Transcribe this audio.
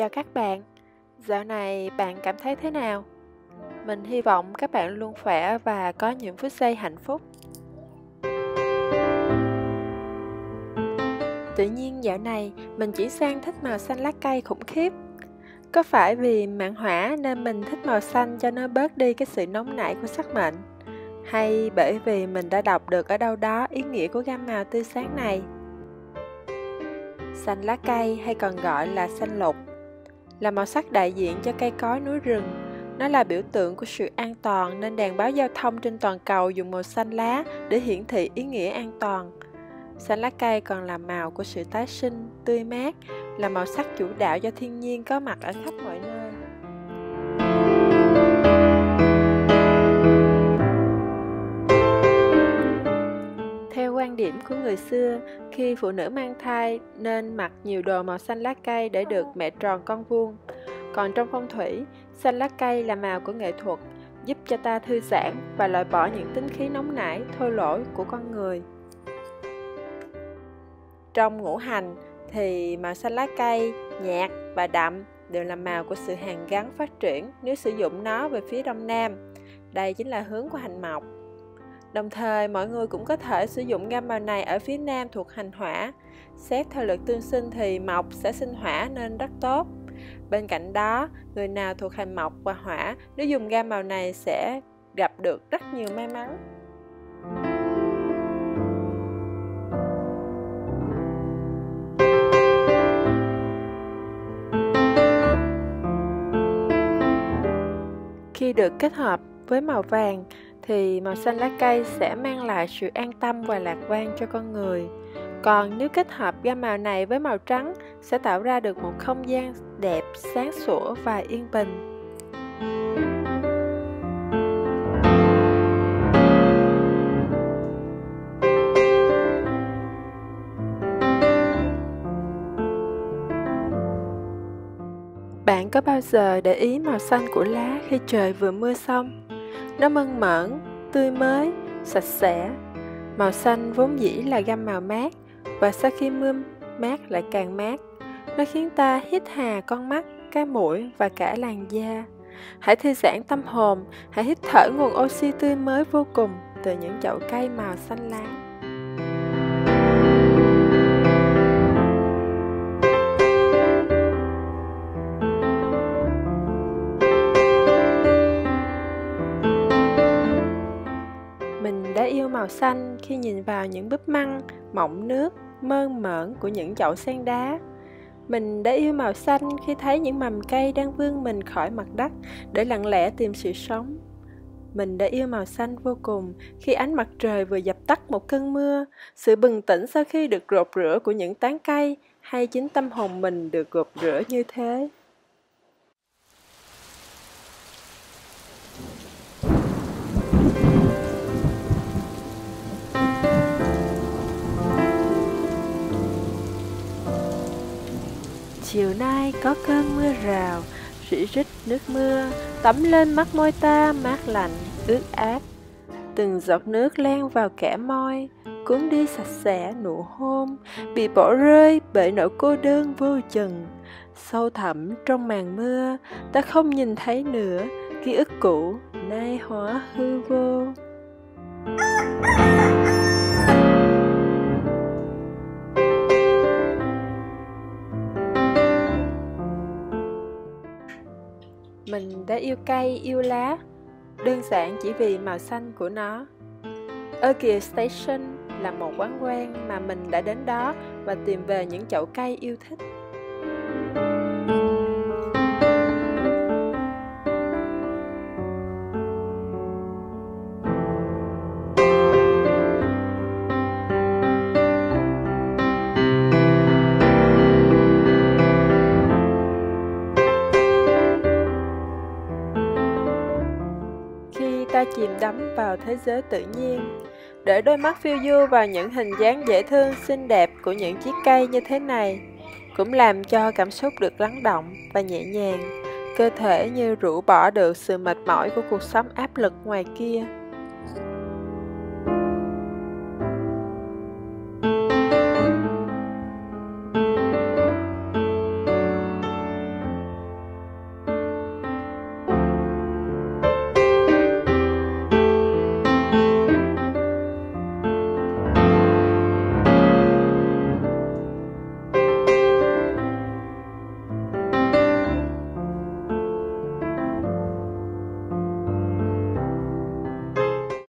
Chào các bạn, dạo này bạn cảm thấy thế nào? Mình hy vọng các bạn luôn khỏe và có những phút giây hạnh phúc. Tự nhiên dạo này mình chỉ sang thích màu xanh lá cây khủng khiếp. Có phải vì mạng hỏa nên mình thích màu xanh cho nó bớt đi cái sự nóng nảy của sắc mệnh? Hay bởi vì mình đã đọc được ở đâu đó ý nghĩa của gam màu tươi sáng này? Xanh lá cây hay còn gọi là xanh lục là màu sắc đại diện cho cây cối núi rừng. Nó là biểu tượng của sự an toàn nên đèn báo giao thông trên toàn cầu dùng màu xanh lá để hiển thị ý nghĩa an toàn. Xanh lá cây còn là màu của sự tái sinh, tươi mát, là màu sắc chủ đạo do thiên nhiên có mặt ở khắp mọi nơi. Theo quan điểm của người xưa, khi phụ nữ mang thai nên mặc nhiều đồ màu xanh lá cây để được mẹ tròn con vuông. Còn trong phong thủy, xanh lá cây là màu của nghệ thuật, giúp cho ta thư giãn và loại bỏ những tính khí nóng nảy, thô lỗi của con người. Trong ngũ hành thì màu xanh lá cây, nhạt và đậm đều là màu của sự hàn gắn phát triển nếu sử dụng nó về phía đông nam. Đây chính là hướng của hành mộc. Đồng thời, mọi người cũng có thể sử dụng gam màu này ở phía nam thuộc hành hỏa. Xét theo lực tương sinh thì mộc sẽ sinh hỏa nên rất tốt. Bên cạnh đó, người nào thuộc hành mộc và hỏa nếu dùng gam màu này sẽ gặp được rất nhiều may mắn. Khi được kết hợp với màu vàng thì màu xanh lá cây sẽ mang lại sự an tâm và lạc quan cho con người. Còn nếu kết hợp gam màu này với màu trắng sẽ tạo ra được một không gian đẹp, sáng sủa và yên bình. Bạn có bao giờ để ý màu xanh của lá khi trời vừa mưa xong? Nó mơn mởn, tươi mới, sạch sẽ. Màu xanh vốn dĩ là gam màu mát, và sau khi mưa mát lại càng mát. Nó khiến ta hít hà con mắt, cái mũi và cả làn da. Hãy thư giãn tâm hồn, hãy hít thở nguồn oxy tươi mới vô cùng từ những chậu cây màu xanh lá. Màu xanh khi nhìn vào những búp măng, mọng nước, mơn mởn của những chậu sen đá. Mình đã yêu màu xanh khi thấy những mầm cây đang vươn mình khỏi mặt đất để lặng lẽ tìm sự sống. Mình đã yêu màu xanh vô cùng khi ánh mặt trời vừa dập tắt một cơn mưa, sự bừng tỉnh sau khi được gột rửa của những tán cây hay chính tâm hồn mình được gột rửa như thế. Chiều nay có cơn mưa rào, rỉ rít nước mưa, tắm lên mắt môi ta mát lạnh, ướt át. Từng giọt nước len vào kẽ môi, cuốn đi sạch sẽ nụ hôn, bị bỏ rơi bởi nỗi cô đơn vô chừng. Sâu thẳm trong màn mưa, ta không nhìn thấy nữa, ký ức cũ nay hóa hư vô. Mình đã yêu cây, yêu lá, đơn giản chỉ vì màu xanh của nó. Ơ Kìa Station là một quán quen mà mình đã đến đó và tìm về những chậu cây yêu thích. Ta chìm đắm vào thế giới tự nhiên, để đôi mắt phiêu du vào những hình dáng dễ thương xinh đẹp của những chiếc cây như thế này, cũng làm cho cảm xúc được lắng động và nhẹ nhàng, cơ thể như rũ bỏ được sự mệt mỏi của cuộc sống áp lực ngoài kia.